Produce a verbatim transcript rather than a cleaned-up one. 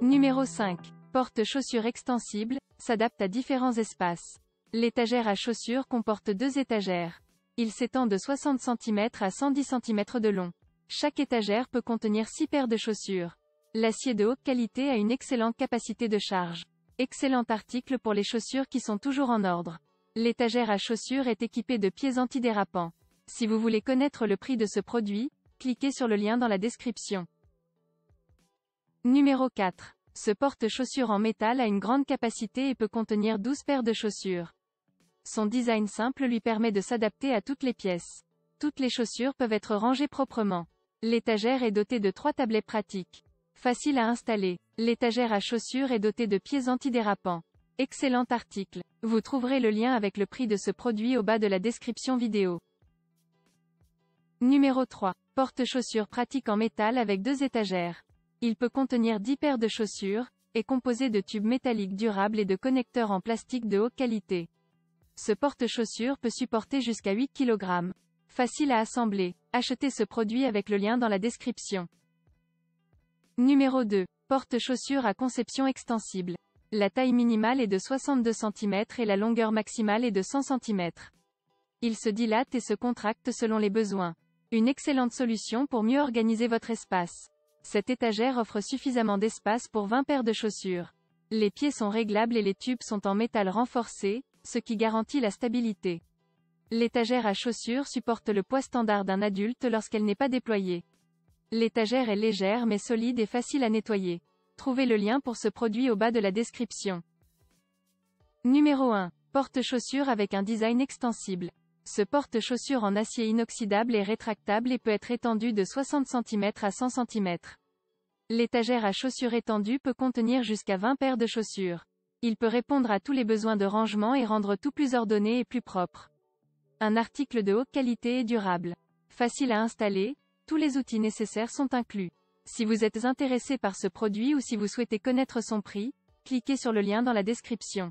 Numéro cinq. Porte-chaussures extensible, s'adapte à différents espaces. L'étagère à chaussures comporte deux étagères. Il s'étend de soixante centimètres à cent dix centimètres de long. Chaque étagère peut contenir six paires de chaussures. L'acier de haute qualité a une excellente capacité de charge. Excellent article pour les chaussures qui sont toujours en ordre. L'étagère à chaussures est équipée de pieds antidérapants. Si vous voulez connaître le prix de ce produit, cliquez sur le lien dans la description. Numéro quatre. Ce porte-chaussures en métal a une grande capacité et peut contenir douze paires de chaussures. Son design simple lui permet de s'adapter à toutes les pièces. Toutes les chaussures peuvent être rangées proprement. L'étagère est dotée de trois tablets pratiques. Facile à installer. L'étagère à chaussures est dotée de pieds antidérapants. Excellent article. Vous trouverez le lien avec le prix de ce produit au bas de la description vidéo. Numéro trois. Porte-chaussures pratique en métal avec deux étagères. Il peut contenir dix paires de chaussures, est composé de tubes métalliques durables et de connecteurs en plastique de haute qualité. Ce porte-chaussures peut supporter jusqu'à huit kilogrammes. Facile à assembler. Achetez ce produit avec le lien dans la description. Numéro deux. Porte-chaussures à conception extensible. La taille minimale est de soixante-deux centimètres et la longueur maximale est de cent centimètres. Il se dilate et se contracte selon les besoins. Une excellente solution pour mieux organiser votre espace. Cette étagère offre suffisamment d'espace pour vingt paires de chaussures. Les pieds sont réglables et les tubes sont en métal renforcé, ce qui garantit la stabilité. L'étagère à chaussures supporte le poids standard d'un adulte lorsqu'elle n'est pas déployée. L'étagère est légère mais solide et facile à nettoyer. Trouvez le lien pour ce produit au bas de la description. Numéro un. Porte-chaussures avec un design extensible. Ce porte-chaussures en acier inoxydable est rétractable et peut être étendu de soixante centimètres à cent centimètres. L'étagère à chaussures étendue peut contenir jusqu'à vingt paires de chaussures. Il peut répondre à tous les besoins de rangement et rendre tout plus ordonné et plus propre. Un article de haute qualité et durable. Facile à installer. Tous les outils nécessaires sont inclus. Si vous êtes intéressé par ce produit ou si vous souhaitez connaître son prix, cliquez sur le lien dans la description.